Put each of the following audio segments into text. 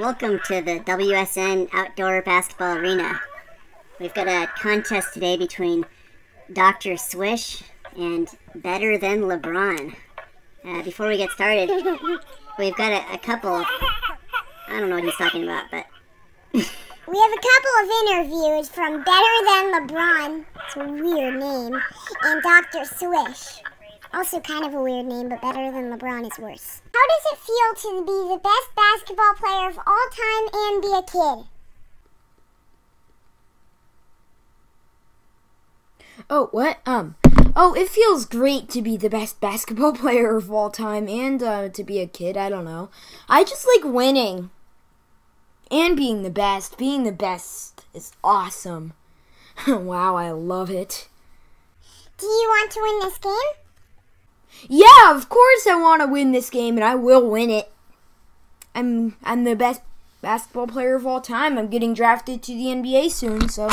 Welcome to the WSN Outdoor Basketball Arena. We've got a contest today between Dr. Swish and Better Than LeBron. Before we get started, we've got a couple of... I don't know what he's talking about, but... we have a couple of interviews from Better Than LeBron. It's a weird name. And Dr. Swish. Also kind of a weird name, but Better Than LeBron is worse. How does it feel to be the best basketball player of all time and be a kid? Oh, what? Oh, it feels great to be the best basketball player of all time and to be a kid, I don't know. I just like winning. And being the best. Being the best is awesome. Wow, I love it. Do you want to win this game? Yeah, of course I want to win this game, and I will win it. I'm the best basketball player of all time. I'm getting drafted to the NBA soon, so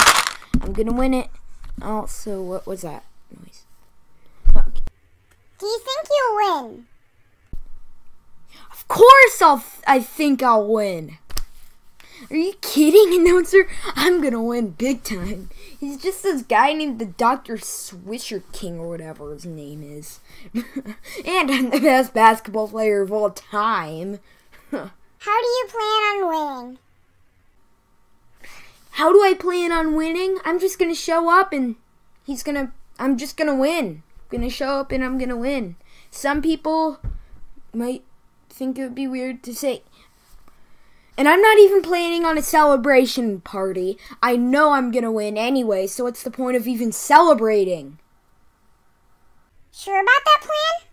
I'm going to win it. Also, what was that noise? Okay. Do you think you'll win? Of course I think I'll win. Are you kidding, announcer? I'm going to win big time. He's just this guy named the Dr. Swisher King or whatever his name is. And I'm the best basketball player of all time. How do you plan on winning? How do I plan on winning? I'm just going to show up and I'm just going to win. I'm going to show up and I'm going to win. Some people might think it would be weird to say... And I'm not even planning on a celebration party. I know I'm gonna win anyway, so what's the point of even celebrating? Sure about that plan?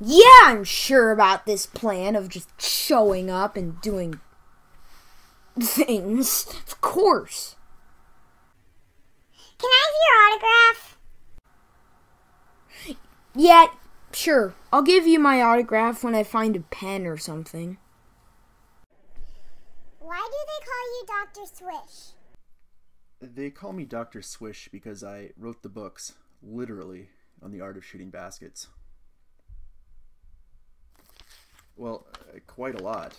Yeah, I'm sure about this plan of just showing up and doing things. Of course. Can I have your autograph? Yeah, sure. I'll give you my autograph when I find a pen or something. Why do they call you Dr. Swish? They call me Dr. Swish because I wrote the books, literally, on the art of shooting baskets. Well, quite a lot.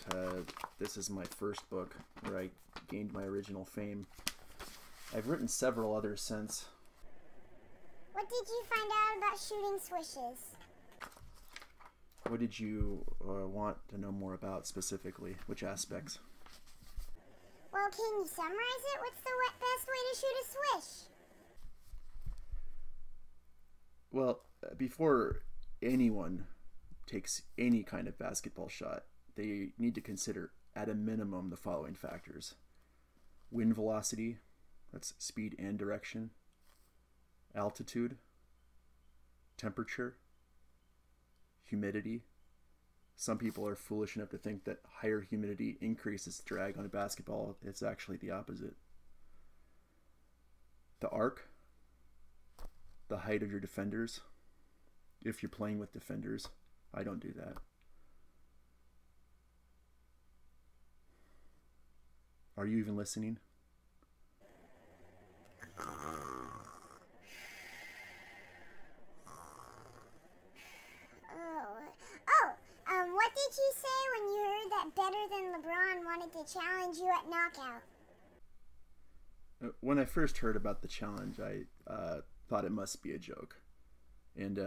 This is my first book where I gained my original fame. I've written several others since. What did you find out about shooting swishes? What did you want to know more about specifically? Which aspects? Well, can you summarize it? What's the best way to shoot a swish? Well, before anyone takes any kind of basketball shot, they need to consider, at a minimum, the following factors. Wind velocity, that's speed and direction. Altitude. Temperature. Humidity. Some people are foolish enough to think that higher humidity increases drag on a basketball. It's actually the opposite. The arc, the height of your defenders. If you're playing with defenders, I don't do that. Are you even listening? What did you say when you heard that Better Than LeBron wanted to challenge you at Knockout? When I first heard about the challenge, I thought it must be a joke. And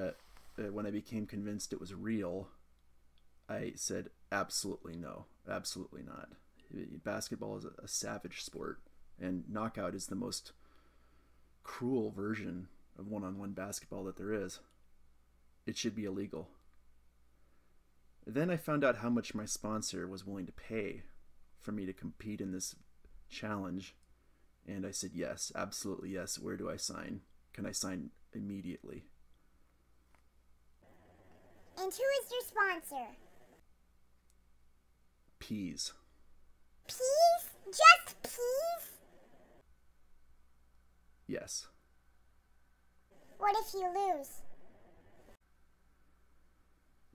when I became convinced it was real, I said, absolutely no, absolutely not. Basketball is a savage sport, and Knockout is the most cruel version of one-on-one basketball that there is. It should be illegal. Then I found out how much my sponsor was willing to pay for me to compete in this challenge, and I said yes, absolutely yes. Where do I sign? Can I sign immediately? And who is your sponsor? Peas. Peas? Just peas? Yes. What if you lose?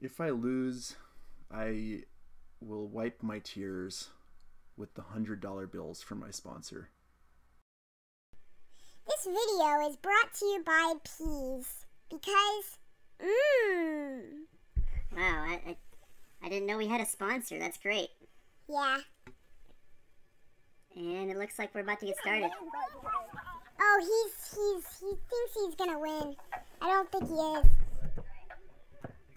If I lose, I will wipe my tears with the $100 bills from my sponsor. This video is brought to you by Peas because, Wow, I didn't know we had a sponsor. That's great. Yeah. And it looks like we're about to get started. Oh, he thinks he's gonna win. I don't think he is.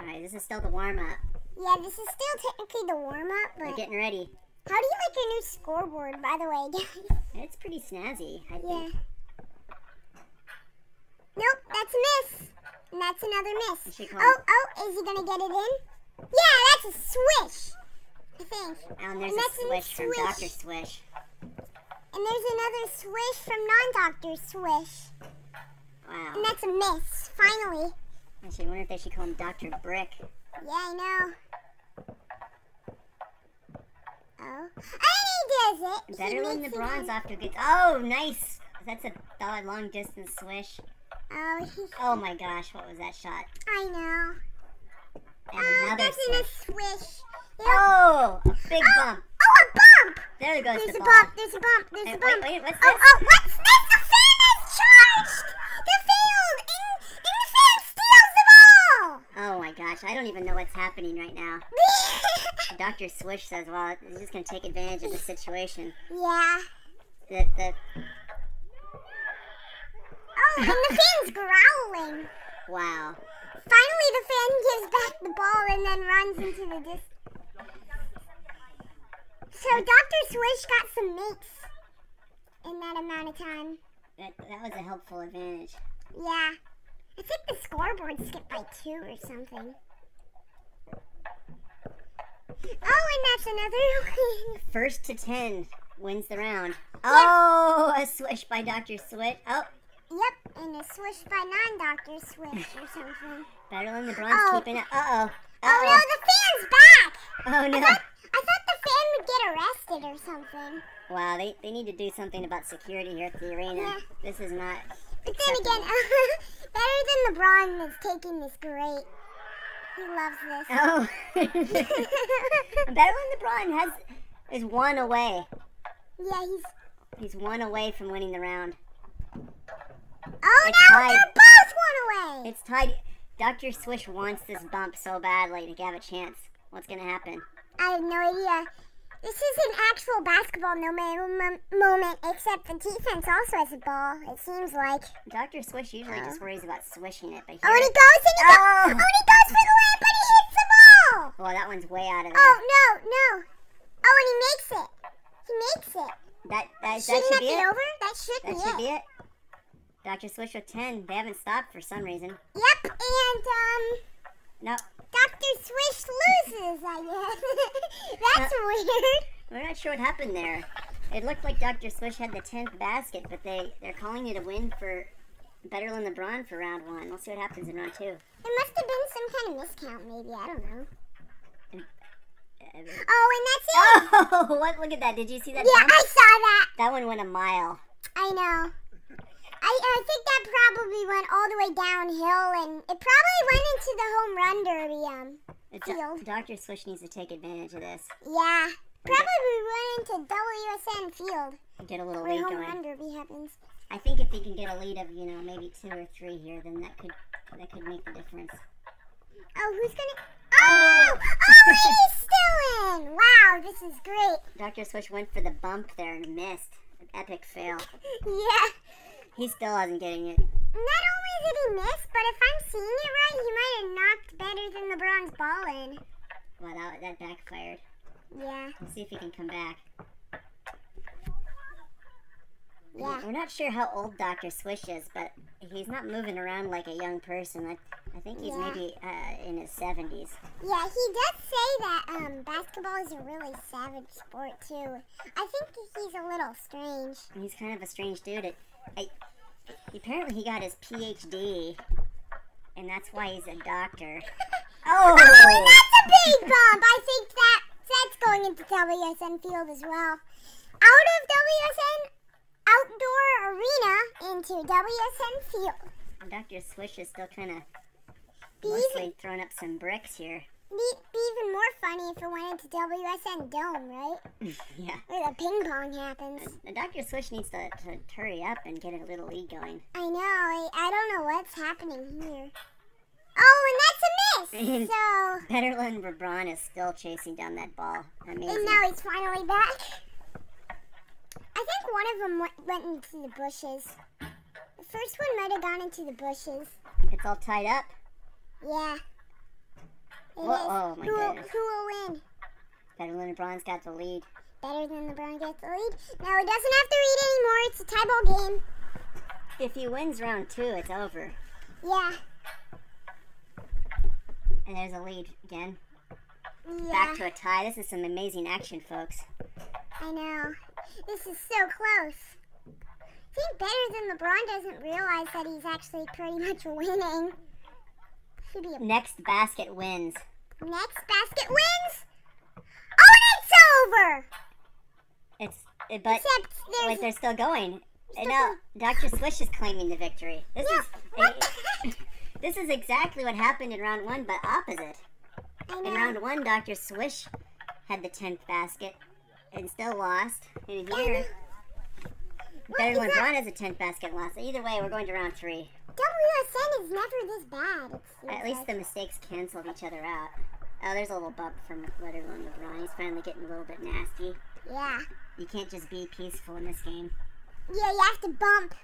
Alright, this is still the warm-up. Yeah, this is still technically the warm-up, but... we're getting ready. How do you like your new scoreboard, by the way, guys? It's pretty snazzy, I think. Nope, that's a miss. And that's another miss. Oh, is he gonna get it in? Yeah, that's a swish, I think. Oh, and there's a swish from Dr. Swish. And there's another swish from non-Dr. Swish. Wow. And that's a miss, finally. I should wonder if they should call him Dr. Brick. Yeah, I know. Oh. And he does it. Better win the bronze after good. Oh, nice. That's a long-distance swish. Oh, oh my gosh, what was that shot? I know. And another swish. Yep. Oh, a big bump. Oh, a bump! There goes the ball. There's a bump, there's a bump. Wait, what's this? Oh, what's this? The fan is charged! The field! And the fan steals the ball! Oh my gosh, I don't even know what's happening right now. Dr. Swish says, well, he's just going to take advantage of the situation. Yeah. Oh, and the fan's growling. Wow. Finally, the fan gives back the ball and then runs into the distance. So Dr. Swish got some mates in that amount of time. That was a helpful advantage. Yeah. I think the scoreboard skipped by 2 or something. Oh, and that's another win. First to 10 wins the round. Yep. Oh, a swish by Dr. Swish. Oh. Yep, and a swish by non-Dr. Swish or something. Better than the bronze keeping it. Uh-oh. Oh, no, the fan's back! Oh, no. I thought the fan would get arrested or something. Wow, they need to do something about security here at the arena. Yeah. This is not But then again, better than LeBron is taking this great. He loves this. Oh. Better when LeBron is one away. Yeah, he's one away from winning the round. Oh, now they're both one away! It's tied. Dr. Swish wants this bump so badly to have a chance. What's going to happen? I have no idea. This is an actual basketball moment, except the defense also has a ball, it seems like. Dr. Swish usually just worries about swishing it. But here, and he goes for the layup, but he hits the ball! Well, that one's way out of there. Oh, no. Oh, and he makes it. He makes it. Shouldn't that be it? That should be it. Dr. Swish with 10. They haven't stopped for some reason. Yep, and, no. Dr. Swish loses, I guess. That's weird. We're not sure what happened there. It looked like Dr. Swish had the 10th basket, but they're calling it a win for better than LeBron for round 1. We'll see what happens in round 2. There must have been some kind of miscount, maybe. I don't know. Oh, and that's it. Oh, what? Look at that. Did you see that? Yeah, bump? I saw that. That one went a mile. I know. I think that probably went all the way downhill, and it probably went into the home run derby field. Dr. Swish needs to take advantage of this. Yeah, probably went into WSN field. Get a little lead going. Home run derby happens. I think if he can get a lead of maybe 2 or 3 here, then that could make the difference. Oh, who's gonna? Oh, he's still in! Wow, this is great. Dr. Swish went for the bump there and missed. An epic fail. Yeah. He still isn't getting it. Not only did he miss, but if I'm seeing it right, he might have knocked better than LeBron's ball in. Well, that backfired. Yeah. Let's see if he can come back. Yeah. We're not sure how old Dr. Swish is, but he's not moving around like a young person. I think he's maybe in his 70s. Yeah, he does say that basketball is a really savage sport, too. I think he's a little strange. He's kind of a strange dude. Apparently he got his PhD, and that's why he's a doctor. Oh, and that's a big bump. I think that's going into WSN field as well. Out of WSN outdoor arena into WSN field. And Dr. Swish is still kind of mostly throwing up some bricks here. Be even more funny if it went into WSN Dome, right? Yeah. Where the ping pong happens. Dr. Swish needs to hurry up and get a little lead going. I know. I don't know what's happening here. Oh, and that's a miss! Yes! So... better than LeBron is still chasing down that ball. Amazing. And now he's finally back. I think one of them went into the bushes. The first one might have gone into the bushes. It's all tied up? Yeah. Oh, my goodness. Who will win? Better than LeBron's got the lead. Better than LeBron gets the lead. Now he doesn't have to lead anymore. It's a tie ball game. If he wins round two, it's over. Yeah. And there's a lead again. Yeah. Back to a tie. This is some amazing action, folks. I know. This is so close. I think better than LeBron doesn't realize that he's actually pretty much winning. Next basket wins. Next basket wins? Oh, and it's over! It's... but wait, they're still going. No, Dr. Swish is claiming the victory. This is exactly what happened in round one, but opposite. In round one, Dr. Swish had the 10th basket and still lost. And here, better when Braun has a 10th basket and lost. Either way, we're going to round three. WSN is never this bad. At least the mistakes canceled each other out. Oh, there's a little bump from Letterland LeBron. He's finally getting a little bit nasty. Yeah. You can't just be peaceful in this game. Yeah, you have to bump.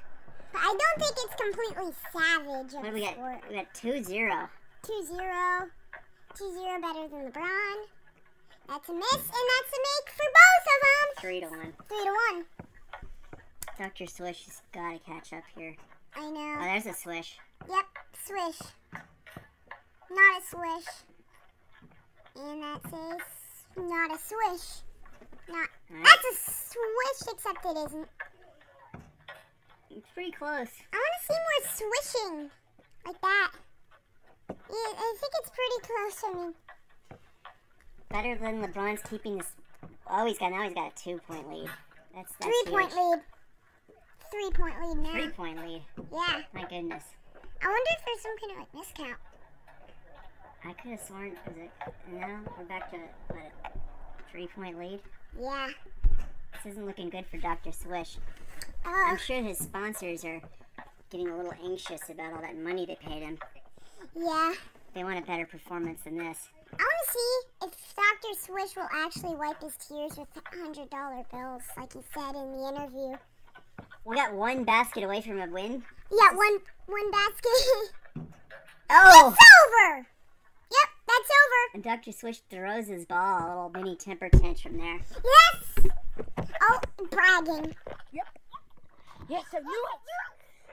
But I don't think it's completely savage. What do we got? We got 2-0. 2-0. 2-0 better than LeBron. That's a miss, and that's a make for both of them. 3-1. 3-1. Dr. Swish has got to catch up here. I know. Oh, there's a swish. Yep, swish. Not a swish. And that says not a swish. Not. Right. That's a swish, except it isn't. It's pretty close. I want to see more swishing like that. Yeah, I think it's pretty close. I mean, better than LeBron's keeping this. Oh, now he's got a 2-point lead. That's 3-point lead. 3-point lead now. 3-point lead. Yeah. My goodness. I wonder if there's some kind of like miscount. I could have sworn no, we're back to a 3-point lead. Yeah. This isn't looking good for Dr. Swish. I'm sure his sponsors are getting a little anxious about all that money they paid him. Yeah. They want a better performance than this. I want to see if Dr. Swish will actually wipe his tears with $100 bills, like he said in the interview. We got one basket away from a win. Yeah, one basket. Oh! It's over! Yep, that's over. And Dr. Swish throws his ball, a little mini temper tantrum there. Yes! Oh, bragging. Yep. Yes, I knew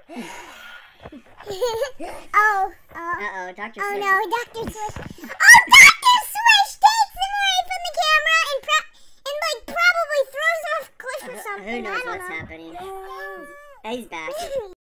it. Oh, oh. Uh-oh, Dr. Swish. Oh, no, Dr. Swish. Oh, Dr. Swish takes him away from the camera and like, probably throws him off a cliff or something. Who knows what's happening. He's back.